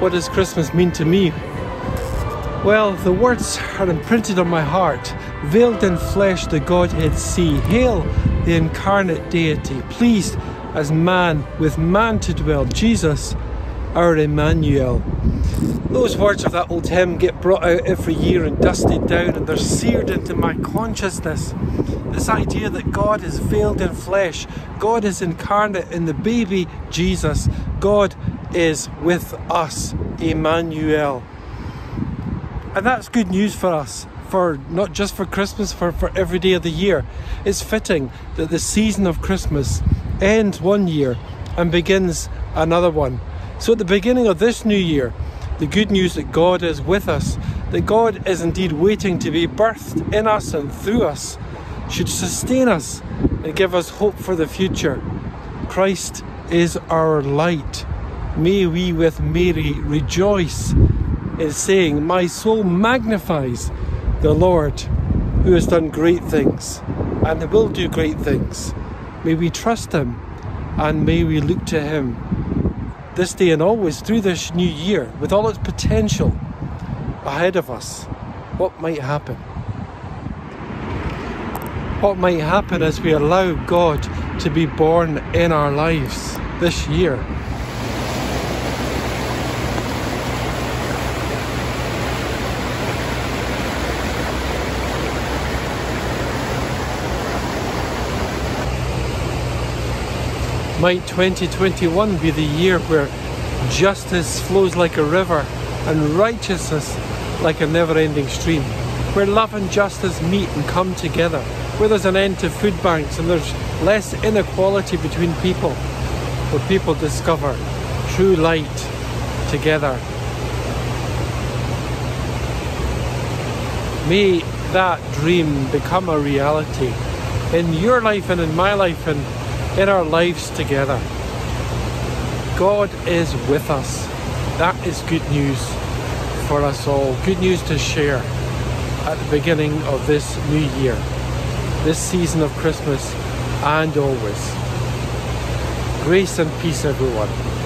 What does Christmas mean to me? Well, the words are imprinted on my heart. Veiled in flesh, the Godhead see. Hail the incarnate deity, pleased as man with man to dwell. Jesus, our Emmanuel. Those words of that old hymn get brought out every year and dusted down, and they're seared into my consciousness. This idea that God is veiled in flesh, God is incarnate in the baby Jesus, God is with us, Emmanuel. And that's good news for us, for not just for Christmas, for every day of the year. It's fitting that the season of Christmas ends one year and begins another one. So at the beginning of this new year, the good news that God is with us, that God is indeed waiting to be birthed in us and through us, should sustain us and give us hope for the future. Christ is our light. May we with Mary rejoice in saying, "My soul magnifies the Lord, who has done great things and will do great things." May we trust him and may we look to him this day and always through this new year with all its potential ahead of us. What might happen? What might happen as we allow God to be born in our lives this year? Might 2021 be the year where justice flows like a river and righteousness like a never-ending stream, where love and justice meet and come together, where there's an end to food banks and there's less inequality between people, where people discover true light together. May that dream become a reality in your life and in my life and in our lives together. God is with us. That is good news for us all. Good news to share at the beginning of this new year, this season of Christmas and always. Grace and peace, everyone.